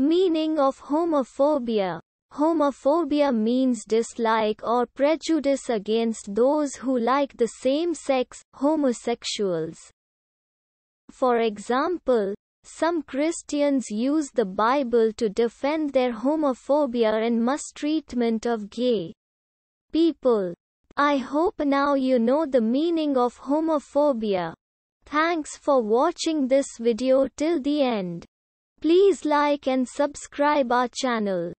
Meaning of homophobia. Homophobia means dislike or prejudice against those who like the same sex, homosexuals. For example, some Christians use the Bible to defend their homophobia and mistreatment of gay people. I hope now you know the meaning of homophobia. Thanks for watching this video till the end. Please like and subscribe our channel.